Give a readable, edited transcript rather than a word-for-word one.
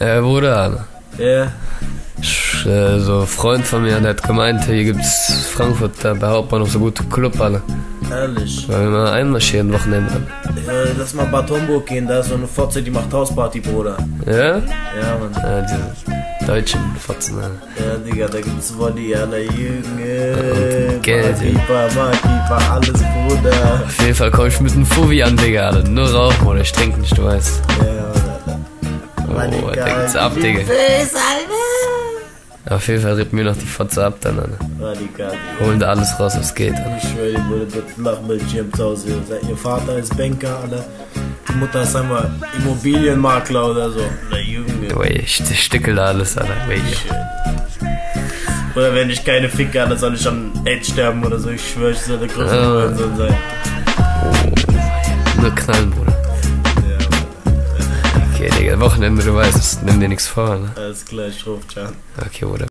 Ja, Bruder. Ja. So ein Freund von mir, der hat gemeint, hier gibt's Frankfurt, da bei Hauptbahnhof so gute Club, alle. Ehrlich. Weil wir mal einmarschieren, Wochenende. Lass mal Bad Homburg gehen, da ist so eine Fotze, die macht Hausparty, Bruder. Ja? Ja, Mann. Ja, diese deutschen Fotzen, Alter. Ja, Digga, da gibt's Volley aller Jünger. Und Geld, Barkeeper, alles, Bruder. Auf jeden Fall komm ich mit einem Fuvi an, Digga, Alter. Nur rauchen, Bruder, ich trinke nicht, du weißt. Ja, Alter. Oh, da geht's ab, Digga. Auf jeden Fall rippen wir noch die Fotze ab dann, Alter. Holen da alles raus, was geht, Alter. Ich schwöre, die Bude wird flach mit Jim zu Hause. Ihr Vater ist Banker, Alter. Die Mutter ist einmal Immobilienmakler oder so. Oder Junge. Du, ich stückel da alles, Alter. Oder wenn ich keine Ficke, Alter, soll ich am Edge sterben oder so. Ich schwöre, ich soll der größte Person sein. Oh. Nur knallen, Bruder. Okay, Digga, Wochenende, du weißt, nimm dir nichts vor, ne? Alles klar, ich ruf, ciao. Okay, Bruder.